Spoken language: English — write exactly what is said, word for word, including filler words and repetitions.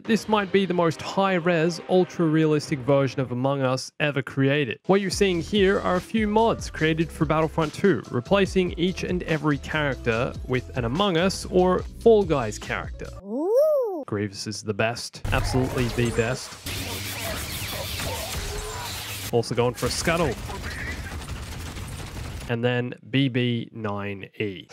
This might be the most high-res, ultra-realistic version of Among Us ever created. What you're seeing here are a few mods created for Battlefront two, replacing each and every character with an Among Us or Fall Guys character. Ooh. Grievous is the best, absolutely the best. Also going for a scuttle. And then B B nine E.